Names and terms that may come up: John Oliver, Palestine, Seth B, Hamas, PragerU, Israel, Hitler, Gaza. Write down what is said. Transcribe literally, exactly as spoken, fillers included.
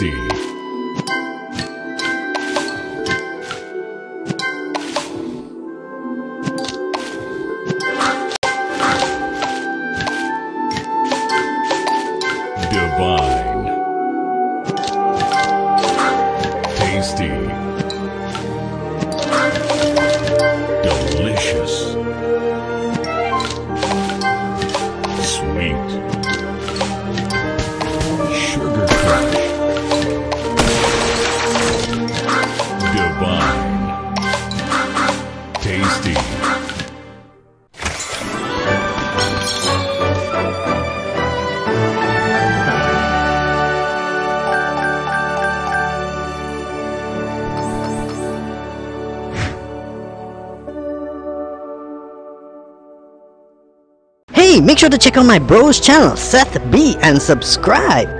sixteen. Divine. Tasty. Delicious. Sweet. Sugar Crush. Divine. Tasty. Make sure to check out my bro's channel, Seth B, and subscribe.